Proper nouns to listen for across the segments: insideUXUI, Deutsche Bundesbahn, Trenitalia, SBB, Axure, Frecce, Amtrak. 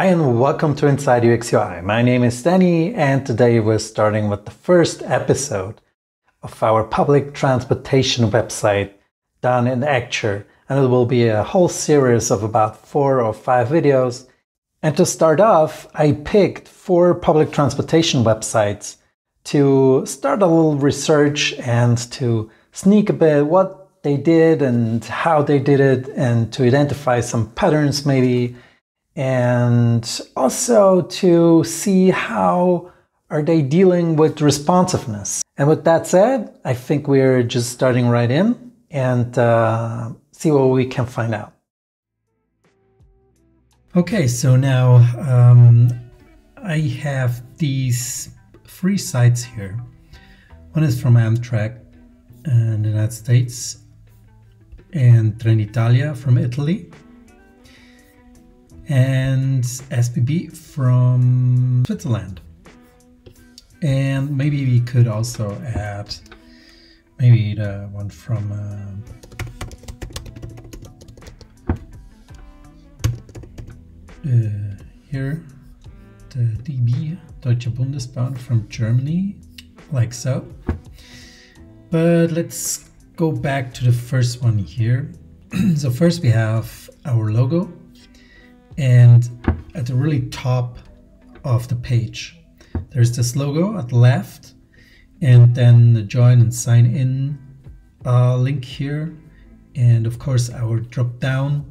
Hi and welcome to insideUXUI. My name is Danny and today we're starting with the first episode of our public transportation website done in Acture, and it will be a whole series of about 4 or 5 videos. And to start off, I picked 4 public transportation websites to start a little research and to sneak a bit what they did and how they did it and to identify some patterns maybe. And also to see how are they dealing with responsiveness. And with that said, I think we're just starting right in and see what we can find out. Okay, so now I have these 3 sites here. One is from Amtrak in the United States and Trenitalia from Italy, and SBB from Switzerland. And maybe we could also add maybe the one from here, the DB, Deutsche Bundesbahn from Germany, like so. But let's go back to the first one here. So first we have our logo. And at the really top of the page, there's this logo at the left, and then the join and sign in link here. And of course, our drop down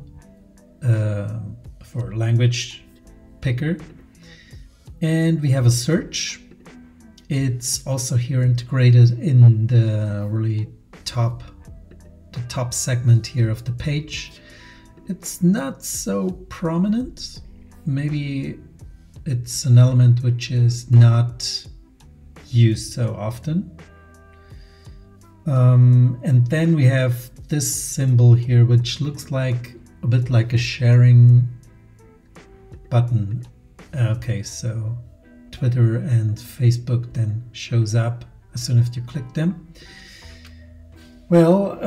for language picker. And we have a search. It's also here integrated in the really top, the top segment here of the page. It's not so prominent. Maybe it's an element which is not used so often. And then we have this symbol here, which looks like a bit like a sharing button. Okay, so Twitter and Facebook then shows up as soon as you click them. Well,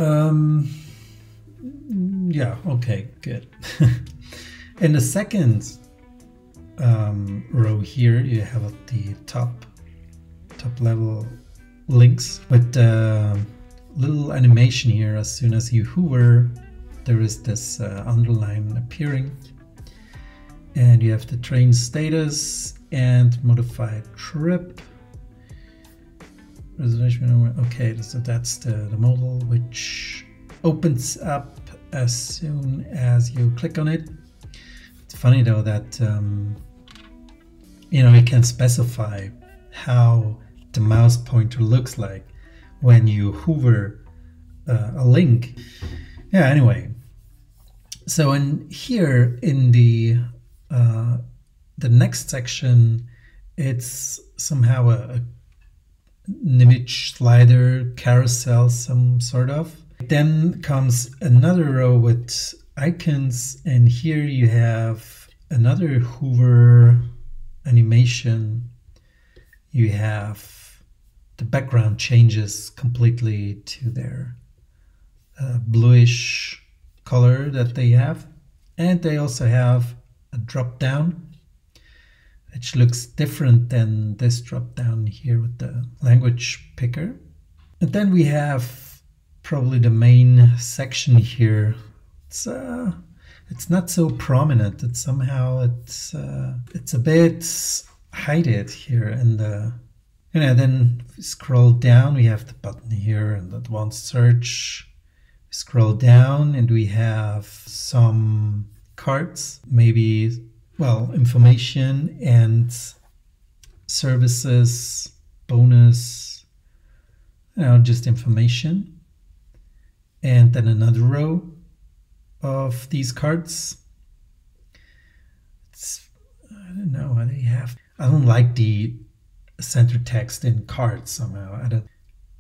yeah, okay, good. In the second row here, you have the top level links with the little animation here. As soon as you hover, there is this underline appearing, and you have the train status and modified trip. Reservation number. Okay, so that's the modal which opens up as soon as you click on it. It's funny though that you know, you can specify how the mouse pointer looks like when you hover a link. Yeah, anyway, so in here in the next section, it's somehow an image slider, carousel, some sort of. Then comes another row with icons, and here you have another hover animation. You have the background changes completely to their bluish color that they have, and they also have a drop down which looks different than this drop down here with the language picker. And then we have probably the main section here. It's not so prominent. It's somehow it's a bit hidden here in the, you know. Then if we scroll down, we have the button here and advanced search. We scroll down and we have some cards, maybe, well, information and services, bonus, you know, just information. And then another row of these cards. It's, I don't know what they have. I don't like the center text in cards somehow.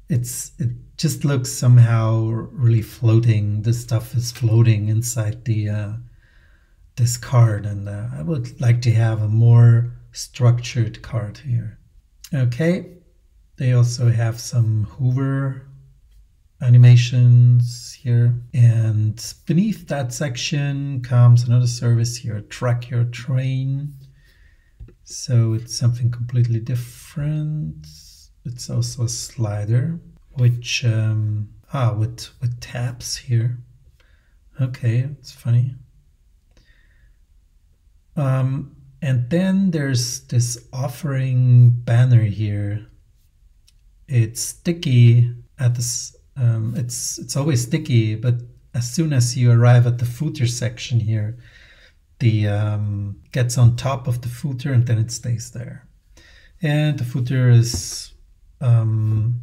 It just looks somehow really floating. This stuff is floating inside the this card, and I would like to have a more structured card here. Okay, they also have some hover animations here. And beneath that section comes another service here, Track Your Train. So it's something completely different. It's also a slider, which, with tabs here. Okay, it's funny. And then there's this offering banner here. It's sticky at this, it's always sticky, but as soon as you arrive at the footer section here, the gets on top of the footer and then it stays there. And the footer is, then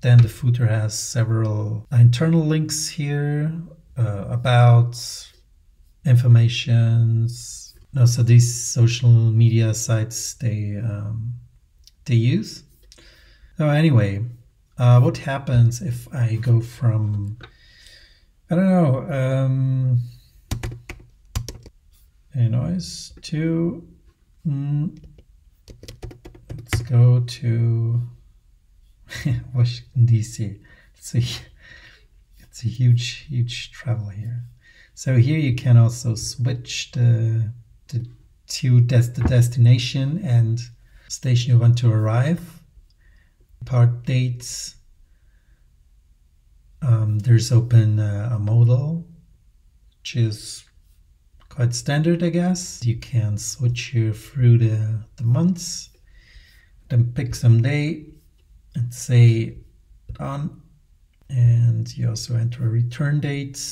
the footer has several internal links here about informations. No, so these social media sites they use. So anyway, what happens if I go from, I don't know, any noise to, let's go to Washington DC. It's a huge travel here. So here you can also switch the destination and station you want to arrive. Part dates. There's open a modal, which is quite standard, I guess. You can switch here through the months, then pick some day and say done. And you also enter a return date.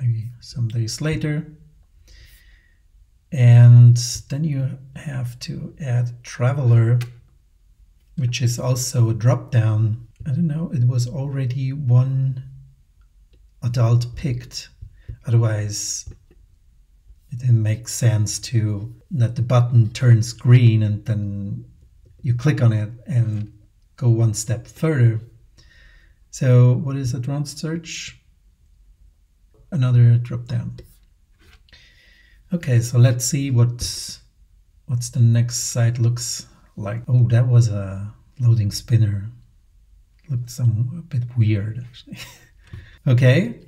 Maybe some days later, and then you have to add traveler, which is also a drop down. I don't know, it was already one adult picked, otherwise it didn't make sense to let the button turns green and then you click on it and go one step further. So what is advanced search? Another drop down. Okay, so let's see what's the next site looks like. Oh, that was a loading spinner. Looked a bit weird actually. Okay,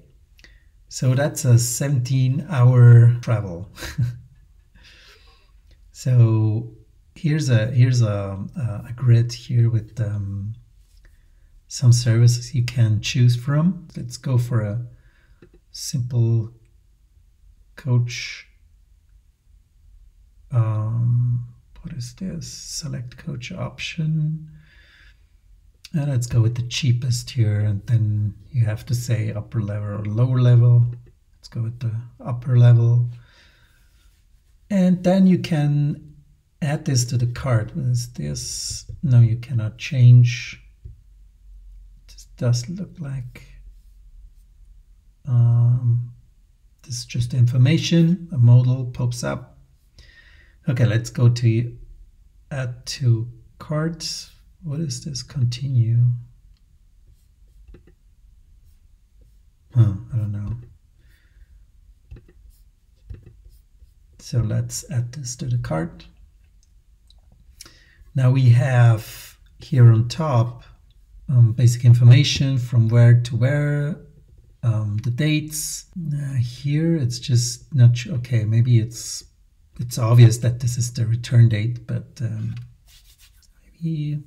so that's a 17-hour travel. So here's a grid here with some services you can choose from. Let's go for a simple coach. What is this? Select coach option. And let's go with the cheapest here. And then you have to say upper level or lower level. Let's go with the upper level. And then you can add this to the cart. What is this? No, you cannot change. This does look like this is just information. A modal pops up. Okay, let's go to add to cart. What is this? Continue. Huh, I don't know. So let's add this to the cart. Now we have here on top basic information from where to where. The dates here, it's just not sure. Okay, maybe it's obvious that this is the return date, but maybe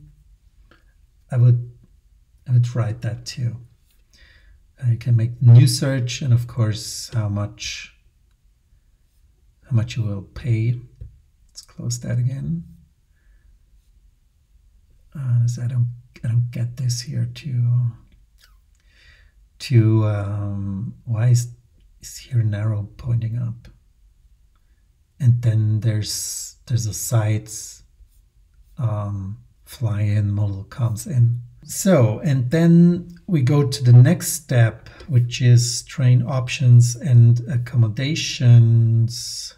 I would write that too. I can make new search, and of course how much you will pay. Let's close that again. So I don't get this here too. Why is here narrow pointing up? And then there's a sites fly in model comes in. So, and then we go to the next step, which is train options and accommodations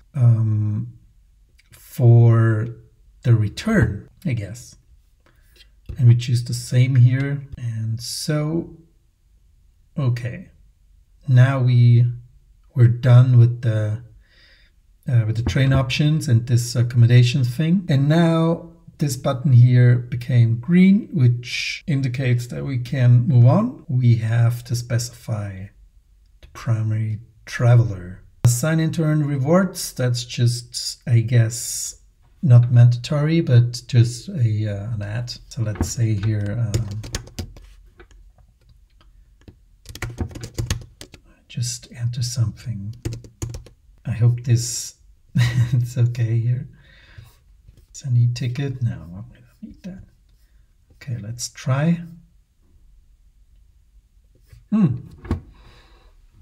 for the return, I guess. And we choose the same here. And so okay, now we're done with the train options and this accommodation thing, and now This button here became green, which indicates that we can move on. We have to specify the primary traveler. Assign in turn rewards. That's just, I guess, not mandatory, but just a, an ad. So let's say here, just enter something. I hope this it's okay here. So I need ticket. No, I don't need that. Okay, let's try.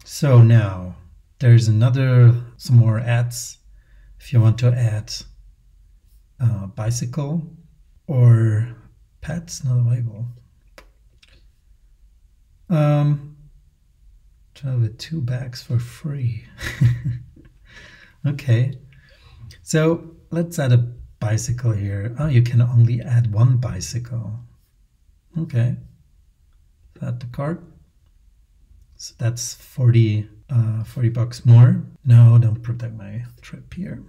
So now there's some more ads. If you want to add bicycle or pets, not available. Travel with 2 bags for free. Okay, so let's add a bicycle here. Oh, you can only add 1 bicycle. Okay, add the cart. So that's 40 bucks more. No, don't protect my trip here.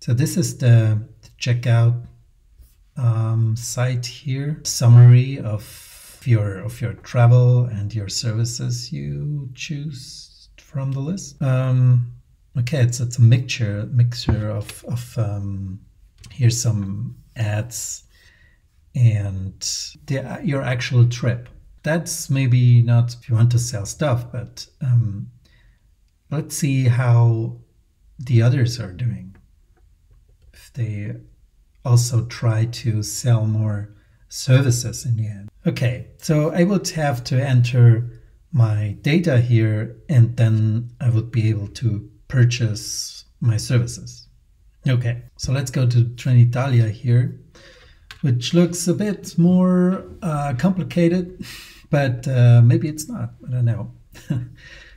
So this is the checkout site here. Summary of your travel and your services you choose from the list. Okay, it's a mixture of here's some ads and your actual trip. That's maybe not if you want to sell stuff, but let's see how the others are doing. If they also try to sell more services in the end. Okay, so I would have to enter my data here, and then I would be able to purchase my services. Okay, so let's go to Trenitalia here, which looks a bit more complicated, but maybe it's not, I don't know.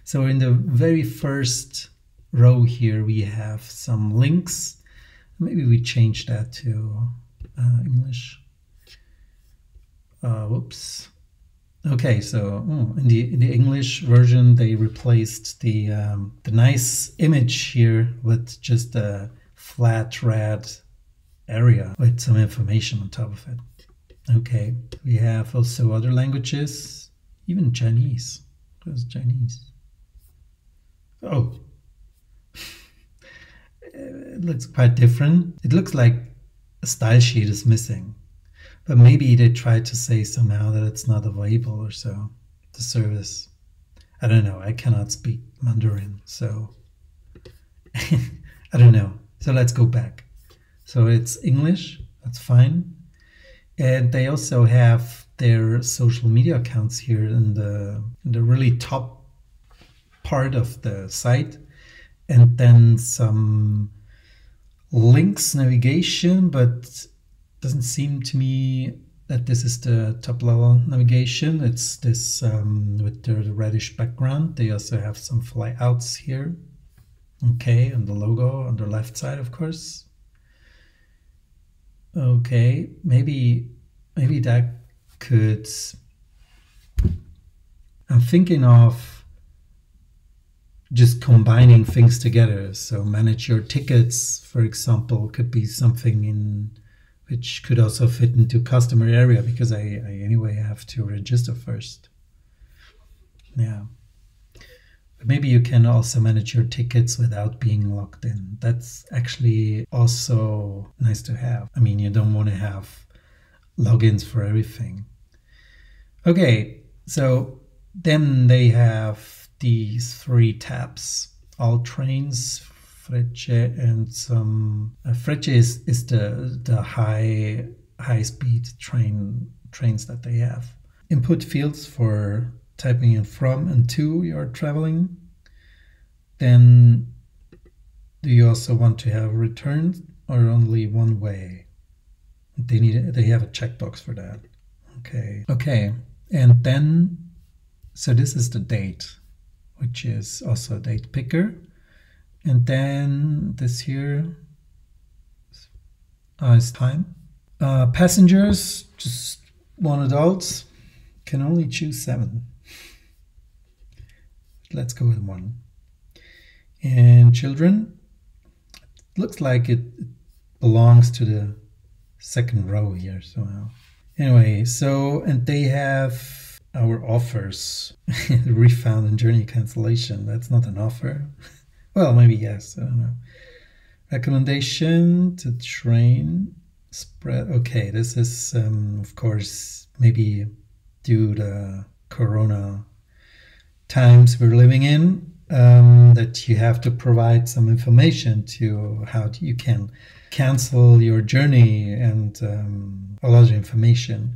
So in the very first row here, we have some links. Maybe we change that to English. Whoops. Okay, so in the English version, they replaced the nice image here with just a flat red area with some information on top of it. Okay, we have also other languages, even Chinese. Who's Chinese? Oh, it looks quite different. It looks like a style sheet is missing. But maybe they tried to say somehow that it's not available or so, the service. I don't know, I cannot speak Mandarin, so I don't know. So let's go back. So it's English, that's fine. And they also have their social media accounts here in the really top part of the site. And then some links, navigation, but doesn't seem to me that this is the top level navigation. It's this with the reddish background. They also have some flyouts here. Okay, and the logo on the left side, of course. Okay, maybe that could... I'm thinking of just combining things together. So manage your tickets, for example, could be something which could also fit into customer area, because I anyway have to register first. Yeah. But maybe you can also manage your tickets without being logged in. That's actually also nice to have. I mean, you don't want to have logins for everything. Okay, so then they have these 3 tabs, all trains, Frecce, and some Frecce is the high speed trains that they have. Input fields for typing in from and to your traveling. Then do you also want to have returns or only one way? They have a checkbox for that. Okay, and then so this is the date, which is also a date picker. And then this here is time. Passengers, just 1 adult, can only choose 7. Let's go with 1. And children, looks like it belongs to the second row here somehow. Anyway, so, and they have our offers, refund and journey cancellation. That's not an offer. Well, maybe yes, I don't know. Recommendation to train spread. Okay, this is, of course, maybe due to Corona times we're living in, that you have to provide some information to how you can cancel your journey and a lot of information.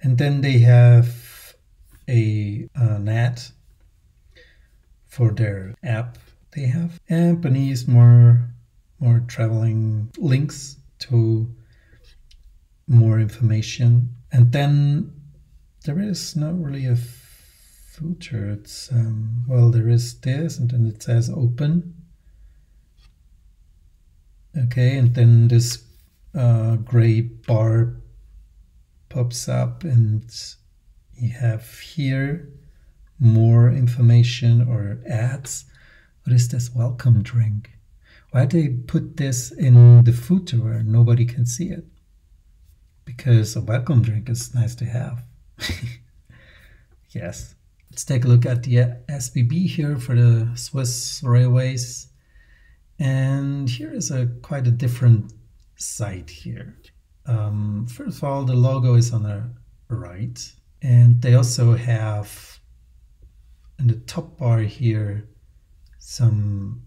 And then they have an ad for their app. They have companies, more traveling links to more information. And then there is not really a footer. It's well, there is this, and then it says open. Okay, and then this gray bar pops up, and you have here more information or ads. What is this welcome drink? Why they put this in the footer where nobody can see it? Because a welcome drink is nice to have. Yes. Let's take a look at the SBB here for the Swiss railways. And here is quite a different site here. First of all, the logo is on the right. And they also have in the top bar here some,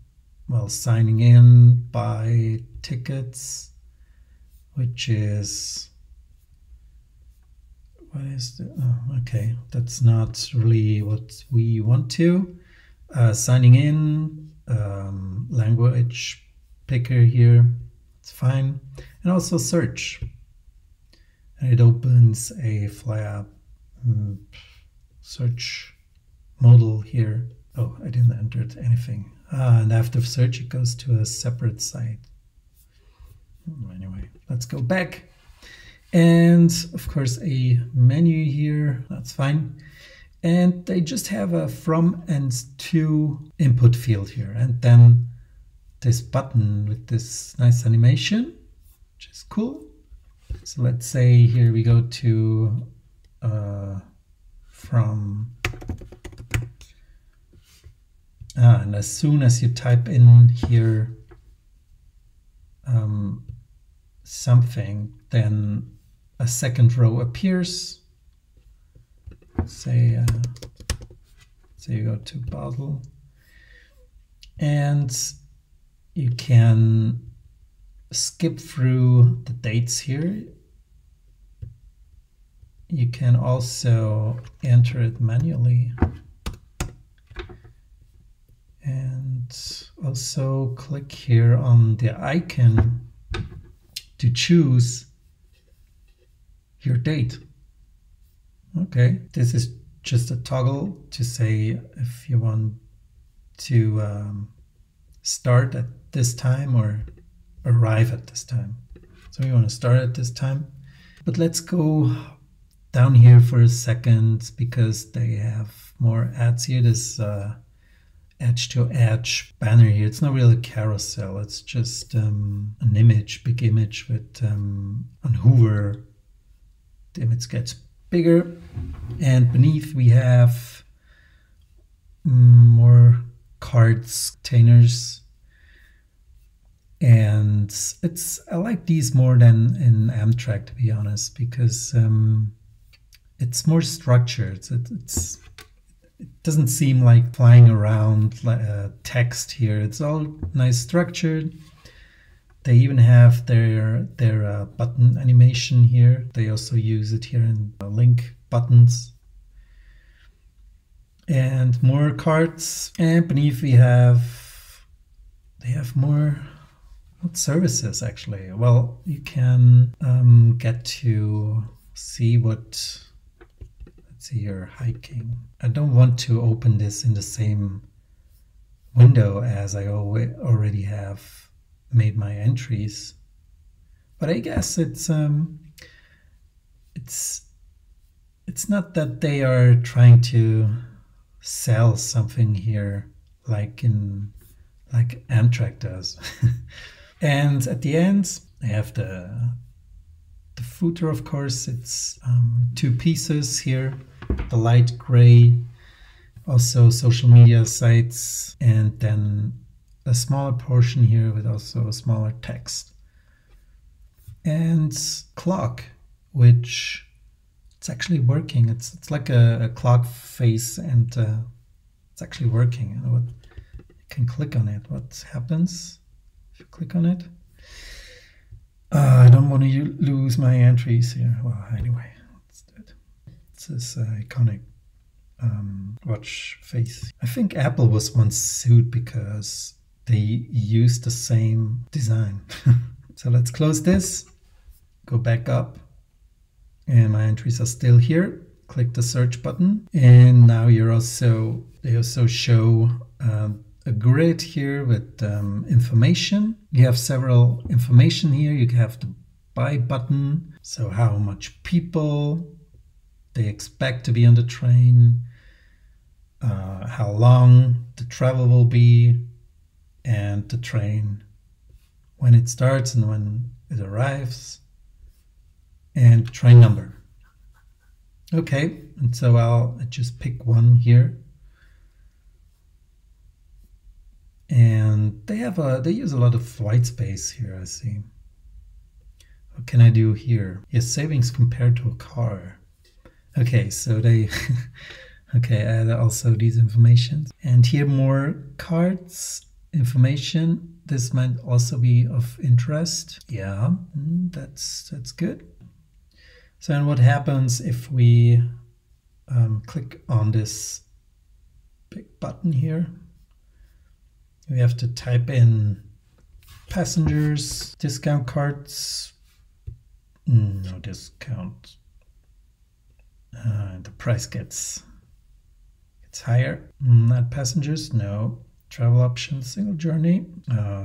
well, signing in, buy tickets, which is, what is the, oh, okay, that's not really what we want to. Signing in, language picker here, it's fine. And also search. And it opens a fly-up search modal here. Oh, I didn't enter anything. And after search, it goes to a separate site. Anyway, let's go back. And of course, a menu here. That's fine. And they just have a from and to input field here. And then this button with this nice animation, which is cool. So let's say here we go to from. And as soon as you type in here something, then a second row appears. Say, say you go to Basel, and you can skip through the dates here. You can also enter it manually. And also click here on the icon to choose your date. Okay, this is just a toggle to say if you want to start at this time or arrive at this time. So you want to start at this time. But let's go down here for a second because they have more ads here. This edge to edge banner here. It's not really a carousel. It's just an image, big image with on hover. The image gets bigger, and beneath we have more cards, containers, and it's, I like these more than in Amtrak, to be honest, because it's more structured. It doesn't seem like flying around text here. It's all nice structured. They even have their button animation here. They also use it here in link buttons. And more cards. And beneath we have, they have more, what services actually? Well, you can get to see what, let's see here, hiking. I don't want to open this in the same window as I already have made my entries, but I guess it's not that they are trying to sell something here like Amtrak does. And at the end, I have the The footer, of course, it's two pieces here, the light gray, also social media sites, and then a smaller portion here with also a smaller text. And clock, which it's actually working. It's like a clock face, and it's actually working. You know what? You can click on it. What happens if you click on it? I don't want to lose my entries here. Well, anyway, let's do it. It's this iconic watch face. I think Apple was once sued because they used the same design. So let's close this, go back up, and my entries are still here. Click the search button, and now you're also, they also show a grid here with information. You have several information here. You have the buy button, so how much people they expect to be on the train, how long the travel will be, and the train, when it starts and when it arrives, and train number. Okay, and so I'll just pick one here. And they have they use a lot of white space here, I see. What can I do here? Yes, savings compared to a car. Okay, so they, okay, add also these informations. And here more cards, information. This might also be of interest. Yeah, that's good. So, and what happens if we click on this big button here? We have to type in passengers, discount cards, no discount. The price gets higher. Not passengers, no. Travel options, single journey,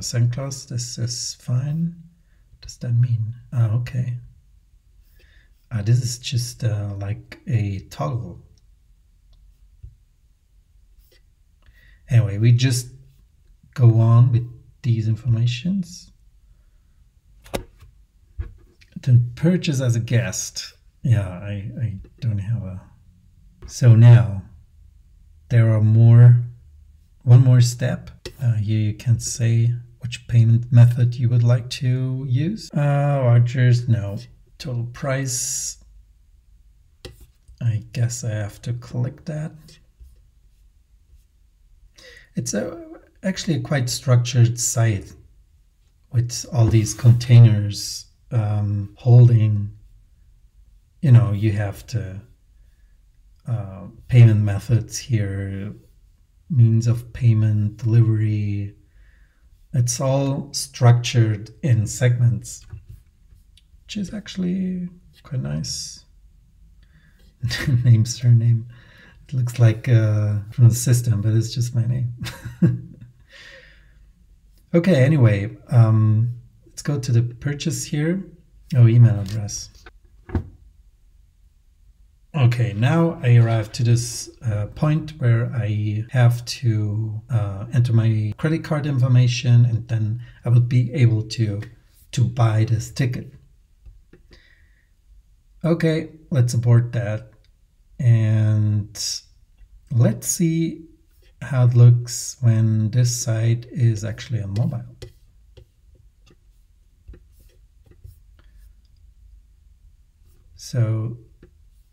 second class, this is fine. What does that mean? Ah, okay. This is just like a toggle. Anyway, we just go on with these informations. Then purchase as a guest. Yeah, I don't have a... So now, there are more... One more step. Here you can say which payment method you would like to use. Vouchers, no. Total price. I guess I have to click that. It's actually a quite structured site with all these containers holding. You know, you have the payment methods here. Means of payment, delivery, it's all structured in segments, which is actually quite nice. Name, surname, it looks like from the system, but it's just my name. Okay, anyway, let's go to the purchase here. Oh, email address. Okay, now I arrive to this point where I have to enter my credit card information, and then I would be able to buy this ticket. Okay, let's abort that, and let's see how it looks when this site is actually on mobile. So,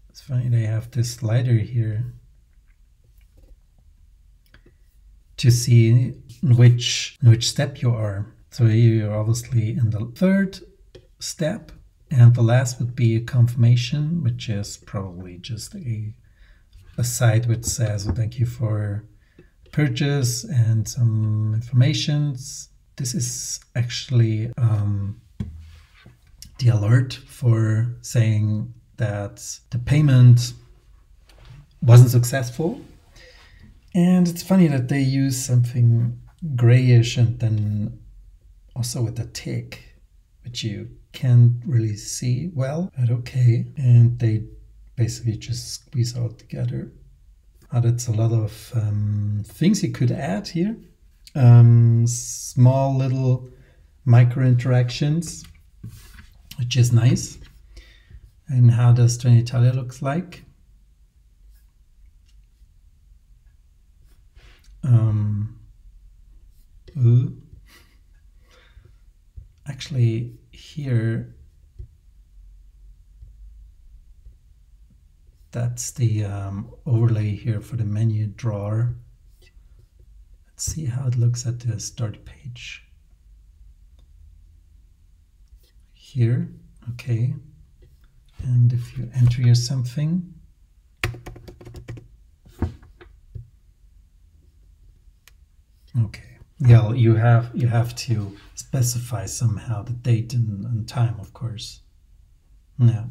it's funny, they have this slider here to see in which step you are. So you're obviously in the third step, and the last would be a confirmation, which is probably just a site which says, well, thank you for purchase and some information. This is actually the alert for saying that the payment wasn't successful. And it's funny that they use something grayish, and then also with a tick, which you can't really see well, but okay. And they basically just squeeze out together. That's a lot of things you could add here. Small little micro interactions, which is nice. And how does Trenitalia looks like? Actually, here that's the overlay here for the menu drawer. Let's see how it looks at the start page. Here, okay. And if you enter here something, okay, yeah, you have to specify somehow the date and time, of course. Yeah.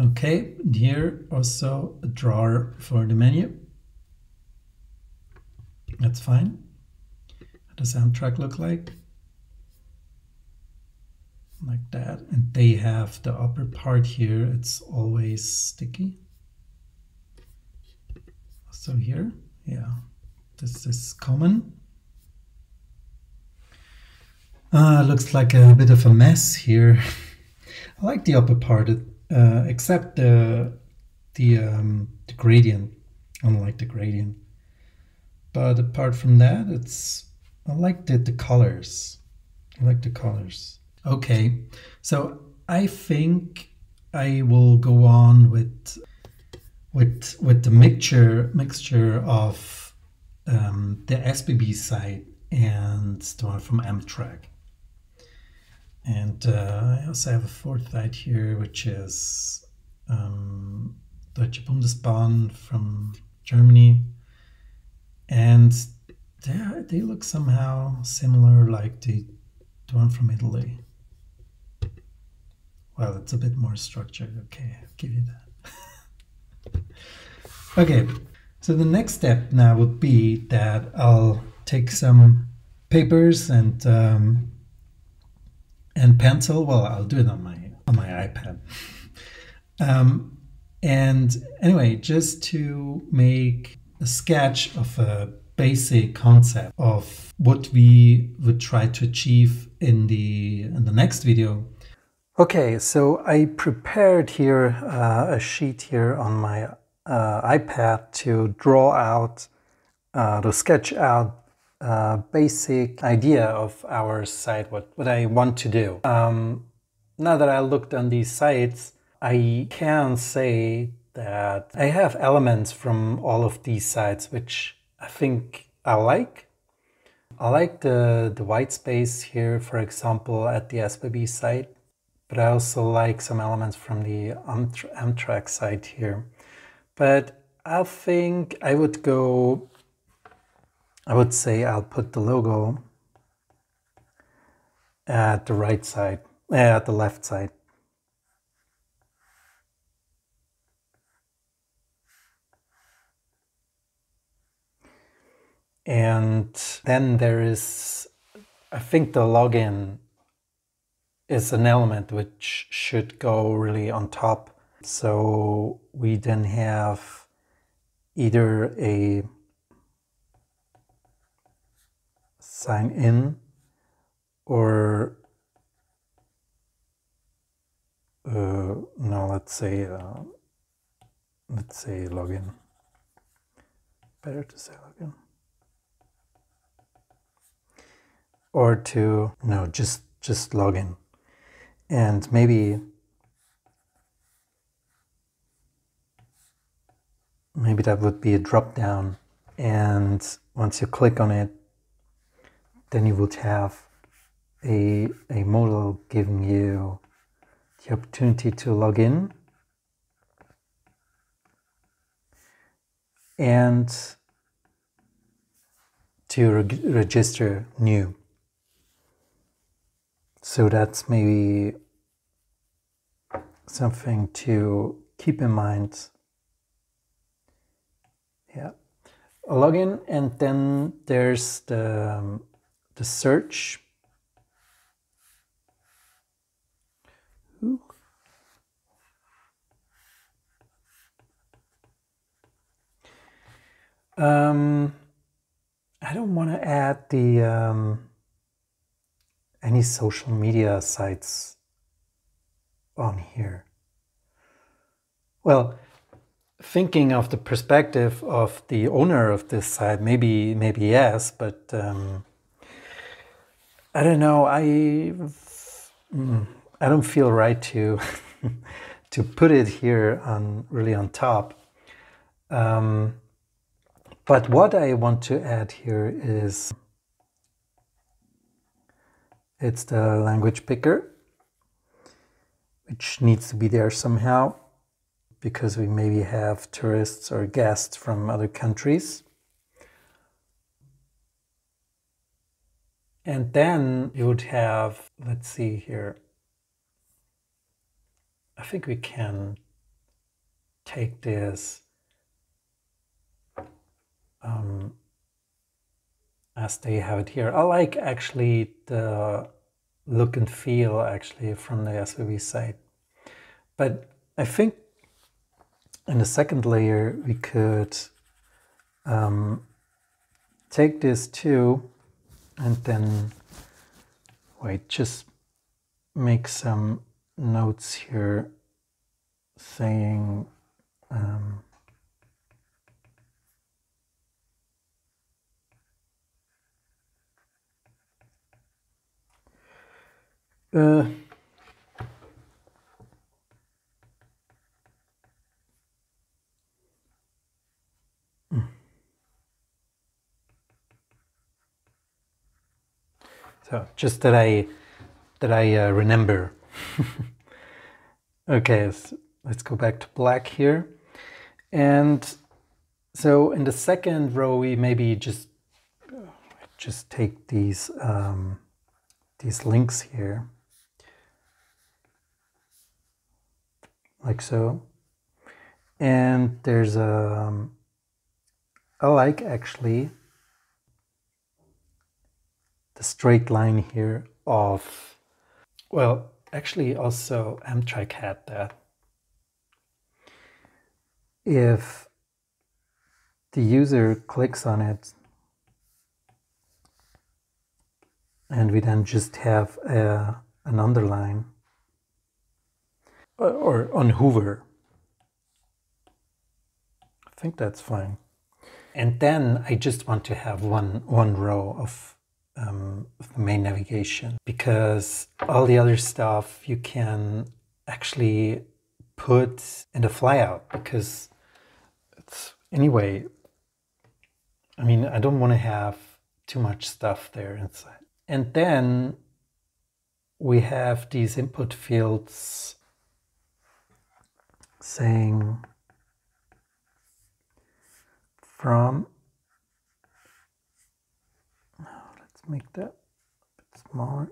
Okay, here also a drawer for the menu. That's fine. How does Amtrak look like? Like that, and they have the upper part here, it's always sticky. So here, yeah, this is common. Looks like a bit of a mess here. I like the upper part, except the gradient. I don't like the gradient, but apart from that, it's, I like the colors. I like the colors. Okay, so I think I will go on with the mixture of the SBB site and the one from Amtrak. And I also have a fourth site here, which is Deutsche Bundesbahn from Germany. And they look somehow similar, like the one from Italy. Well, it's a bit more structured. Okay, I'll give you that. Okay, so the next step now would be that I'll take some papers and pencil. Well, I'll do it on my iPad. And anyway, just to make a sketch of a basic concept of what we would try to achieve in the next video. Okay, so I prepared here a sheet here on my iPad to draw out, to sketch out a basic idea of our site, what I want to do. Now that I looked on these sites, I can say that I have elements from all of these sites, which I think I like. I like the white space here, for example, at the SBB site. But I also like some elements from the Amtrak side here. But I think I would go, I would say I'll put the logo at the right side, at the left side. And then there is, I think the login is an element which should go really on top. So we then have either a sign in or no, let's say login. Better to say login. Or to, no, just login. And maybe that would be a drop down, and once you click on it, then you would have a modal giving you the opportunity to log in, and to register new. So that's maybe something to keep in mind. Yeah, a login, and then there's the search. Ooh. I don't want to add the any social media sites on here. Well, thinking of the perspective of the owner of this site, maybe yes, but I don't know. I don't feel right to to put it here on top. But what I want to add here is it's the language picker, which needs to be there somehow, because we maybe have tourists or guests from other countries. And then you would have, let's see here, I think we can take this as they have it here. I like actually the look and feel actually from the SBB site. But I think in the second layer we could take this too and then, wait, just make some notes here saying so just that I remember. Okay, so let's go back to black here. And so in the second row, we maybe just take these links here, like so. And there's a, I like actually the straight line here of, well, actually also Amtrak had that. If the user clicks on it, and we then just have an underline, or on hover, I think that's fine. And then I just want to have one row of the main navigation, because all the other stuff you can actually put in the flyout, because it's, anyway, I mean, I don't want to have too much stuff there inside. And then we have these input fields saying from, let's make that a bit smaller.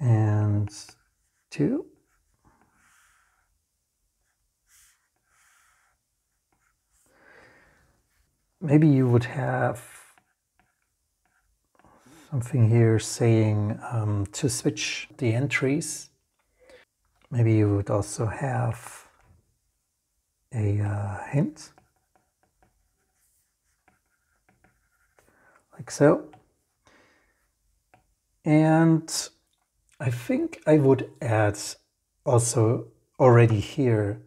And two. Maybe you would have something here saying to switch the entries. Maybe you would also have a hint, like so. And I think I would add also already here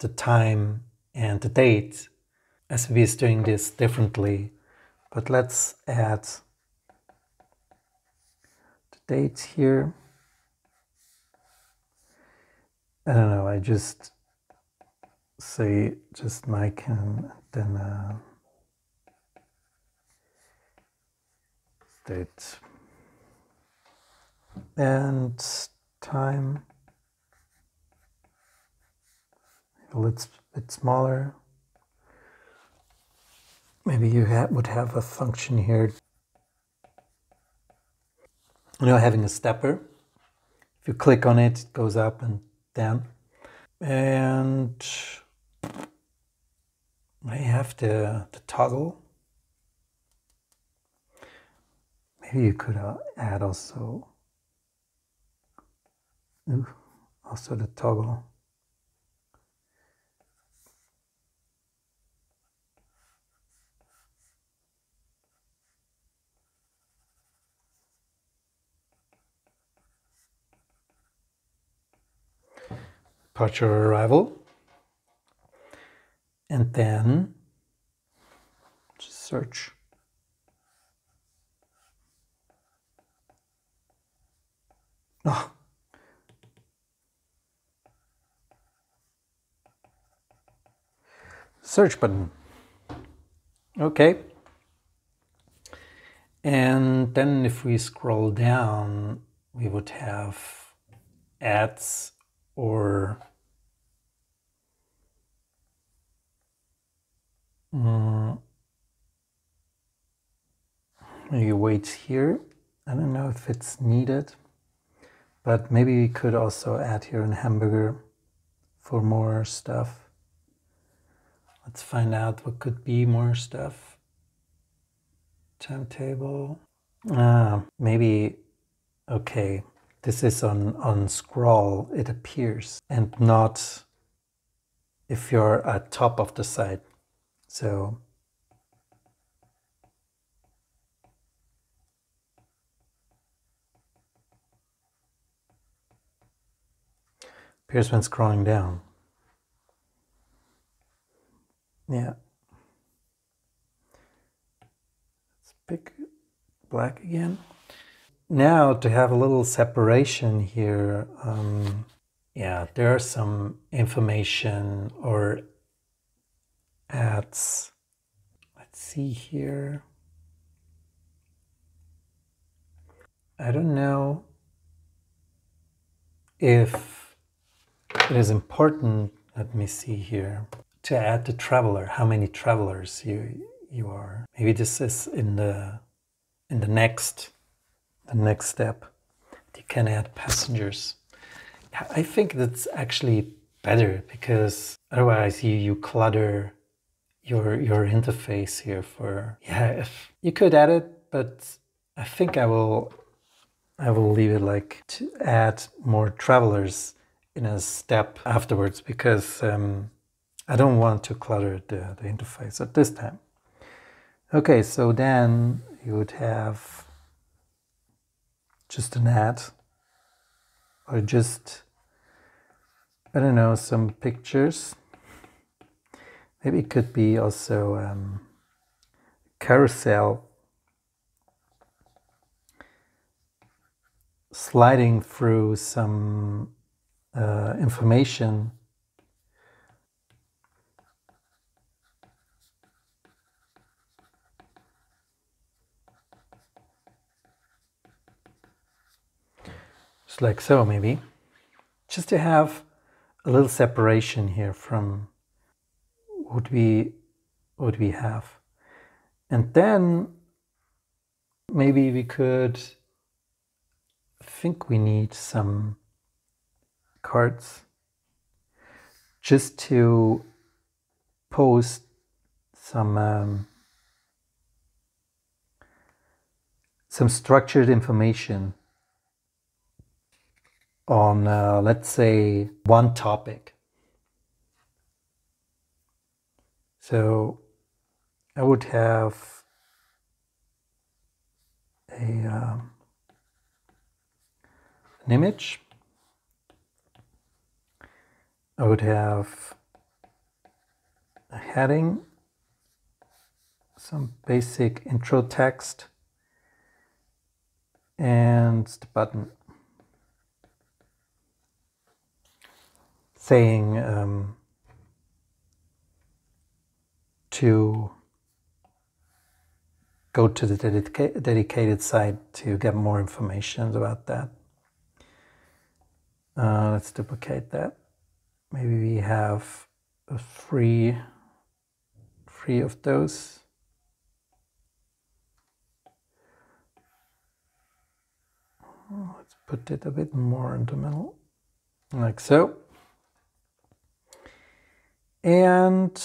the time and the date. SBB is doing this differently, but let's add the dates here. I don't know, I just say just Mike and then date and time, a little bit smaller. Maybe you would have a function here, you know, having a stepper. If you click on it, it goes up and down. And I have the toggle. Maybe you could add also the toggle. departure arrival, and then just search. Oh. Search button. Okay. And then if we scroll down, we would have ads or maybe wait here. I don't know if it's needed, but maybe we could also add here a hamburger for more stuff. Let's find out what could be more stuff. Timetable. Maybe, okay, this is on scroll, it appears, and not if you're at top of the site. So appears when scrolling down. Yeah, let's pick black again. Now to have a little separation here, yeah, there are some information or ads. Let's see here. I don't know if it is important. Let me see here. To add the traveler, how many travelers you are. Maybe this is in the next step. You can add passengers. I think that's actually better, because otherwise you clutter your interface here for, yeah, if you could add it, but I think I will leave it like to add more travelers in a step afterwards, because I don't want to clutter the interface at this time. Okay, so then you would have just an ad, or just, I don't know, some pictures. Maybe it could be also carousel sliding through some information. Like so, maybe just to have a little separation here from what we have. And then maybe we could, I think we need some cards just to post some structured information on, let's say, one topic. So I would have an image. I would have a heading, some basic intro text, and the button. Saying to go to the dedicated site to get more information about that. Let's duplicate that. Maybe we have three of those. Let's put it a bit more in the middle, like so. And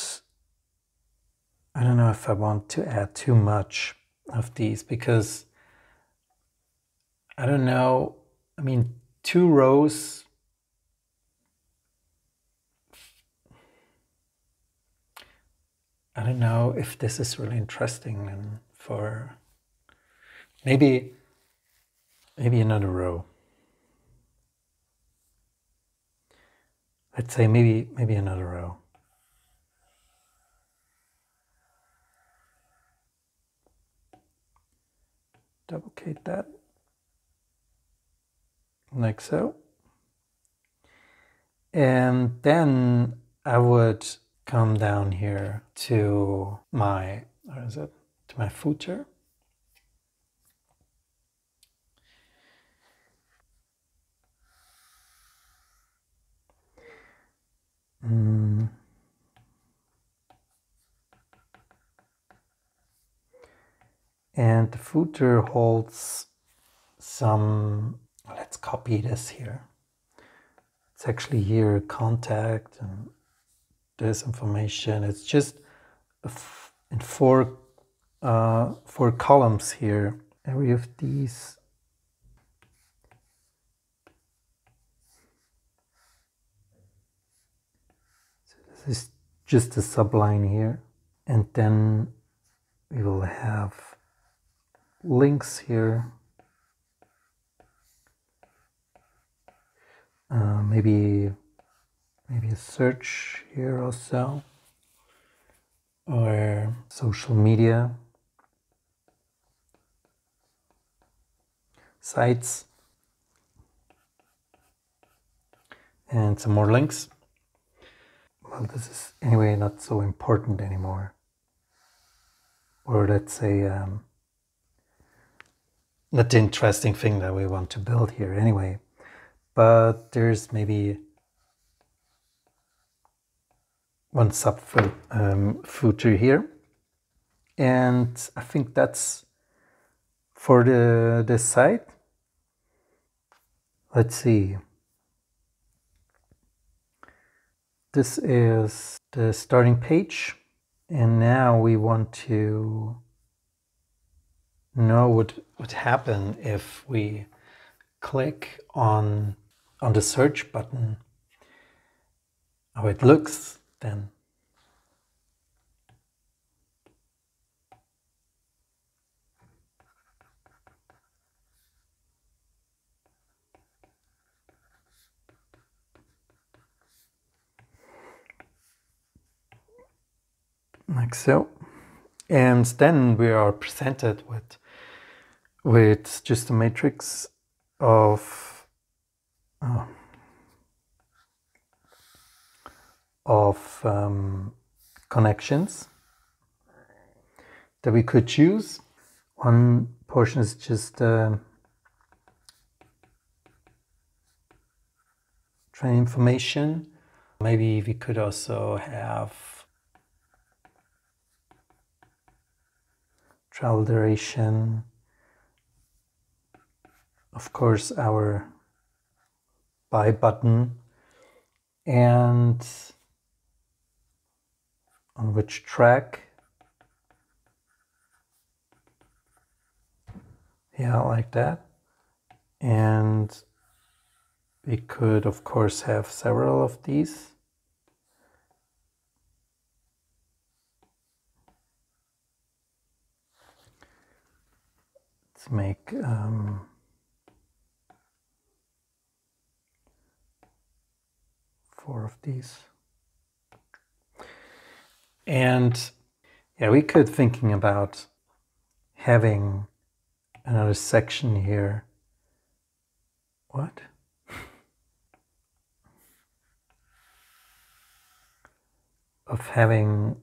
I don't know if I want to add too much of these, because I don't know, I mean, 2 rows, I don't know if this is really interesting. And for maybe another row. I'd say maybe another row. Duplicate that like so, and then I would come down here to my, or is it to my footer, and the footer holds some, let's copy this here. It's actually here, contact, and this information. It's just in four columns here. Every of these . So this is just a subline here, and then we will have links here, maybe a search here also, or social media sites, and some more links. Well, this is anyway not so important anymore, or let's say not the interesting thing that we want to build here anyway, but there's maybe one sub footer here, and I think that's for the site. Let's see. This is the starting page, and now we want to know what would happen if we click on the search button, how it looks then. Like so. And then we are presented with just a matrix of connections that we could choose. One portion is just train information. Maybe we could also have travel duration, of course, our buy button, and on which track. Yeah, like that. And we could, of course, have several of these. Let's make four of these, and yeah, we could thinking about having another section here. What? Of having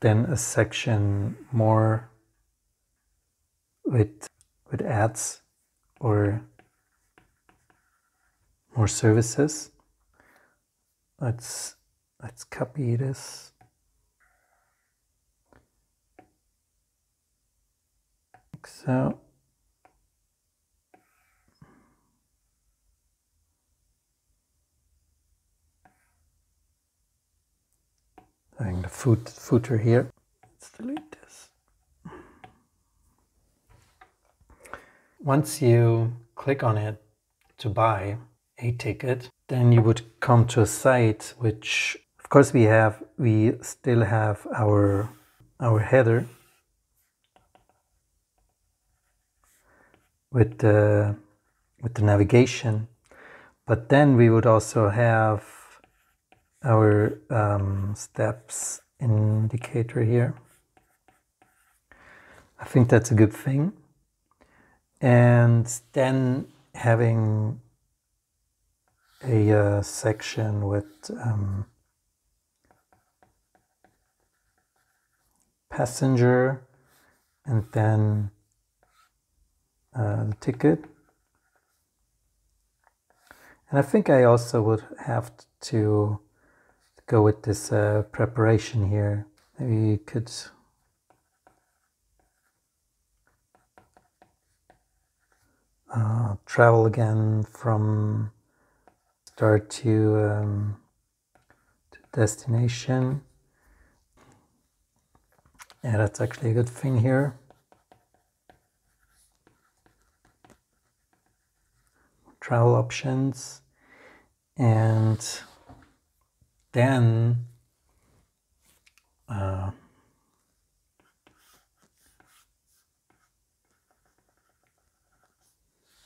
then a section more with ads or more services. Let's copy this. Like so. Having the footer here. Let's delete this. Once you click on it to buy a ticket, then you would come to a site which, of course, we still have our header with the navigation, But then we would also have our steps indicator here. I think that's a good thing. And then having a section with passenger and then the ticket. And I think I also would have to go with this preparation here. Maybe you could travel again from start to destination. Yeah, that's actually a good thing here. Travel options. And then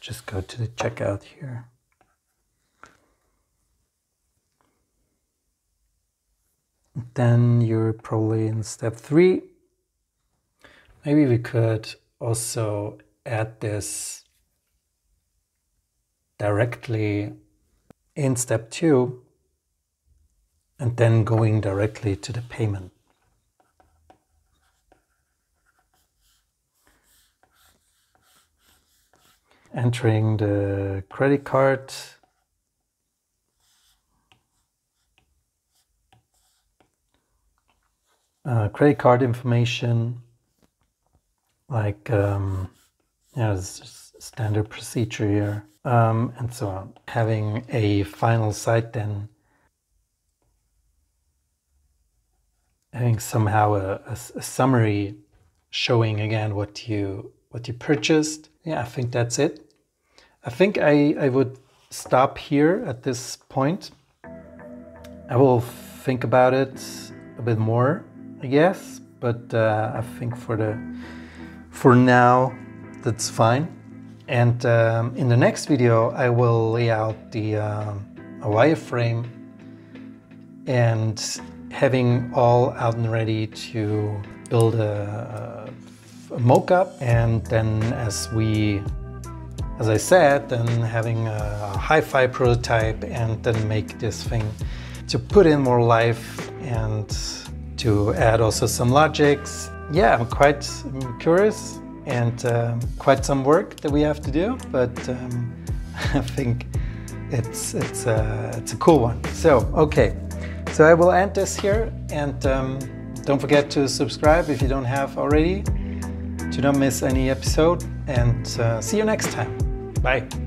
just go to the checkout here. Then you're probably in step 3. Maybe we could also add this directly in step 2. And then going directly to the payment. Entering the credit card. Credit card information, like yeah, it's standard procedure here, and so on. Having a final site then. Having somehow a summary showing again what you purchased. Yeah, I think that's it. I think I would stop here at this point. I will think about it a bit more, I guess, but I think for now that's fine. And in the next video I will lay out the a wireframe and having all out and ready to build a mock-up, and then as I said, then having a hi-fi prototype, and then make this thing to put in more life and to add also some logics. Yeah, I'm quite curious, and quite some work that we have to do, but I think it's a cool one. So okay. So I will end this here, and don't forget to subscribe if you don't have already, to not miss any episode, and see you next time. Bye.